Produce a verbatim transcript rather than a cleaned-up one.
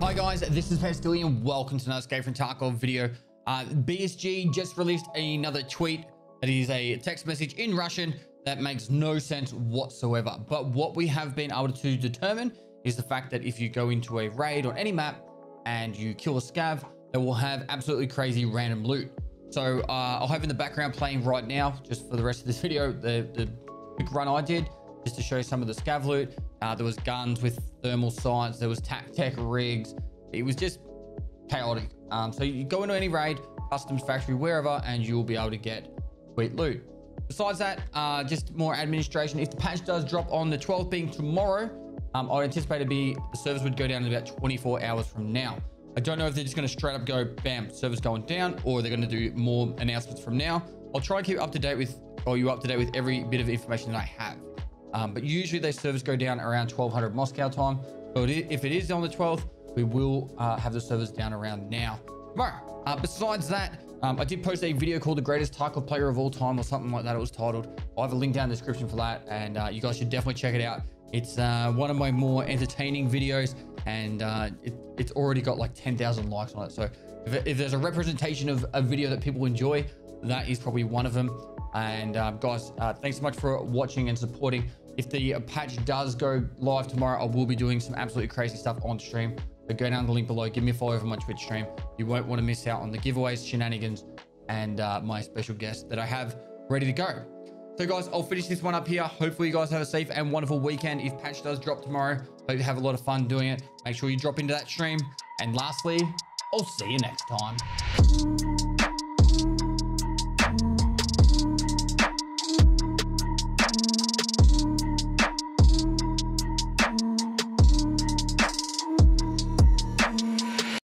Hi guys, this is Pestily and welcome to another Escape From Tarkov video. Uh, B S G just released another tweet that is a text message in Russian that makes no sense whatsoever. But what we have been able to determine is the fact that if you go into a raid on any map and you kill a scav, they will have absolutely crazy random loot. So uh, I'll have in the background playing right now, just for the rest of this video, the, the quick run I did just to show some of the scav loot. Uh, there was guns with thermal sights. There was tac-tech rigs. It was just chaotic. Um, so you go into any raid, customs factory, wherever, and you'll be able to get sweet loot. Besides that, uh, just more administration. If the patch does drop on the twelfth being tomorrow, um, I anticipate to be the servers would go down in about twenty-four hours from now. I don't know if they're just going to straight up go, bam, servers going down, or they're going to do more announcements from now. I'll try and keep up to date with, or you up to date with every bit of information that I have. Um, but usually their servers go down around twelve hundred Moscow time. So it is, if it is on the twelfth, we will uh, have the servers down around now. Tomorrow. Uh, besides that, um, I did post a video called The Greatest Tarkov Player of All Time or something like that it was titled. I'll have a link down in the description for that. And uh, you guys should definitely check it out. It's uh, one of my more entertaining videos and uh, it, it's already got like ten thousand likes on it. So if, if there's a representation of a video that people enjoy, that is probably one of them. And uh, guys, uh, thanks so much for watching and supporting. If the patch does go live tomorrow, I will be doing some absolutely crazy stuff on stream. So go down the link below, give me a follow over my Twitch stream. You won't want to miss out on the giveaways, shenanigans, and uh, my special guest that I have ready to go. So guys, I'll finish this one up here. Hopefully you guys have a safe and wonderful weekend. If patch does drop tomorrow, hope you have a lot of fun doing it. Make sure you drop into that stream. And lastly, I'll see you next time.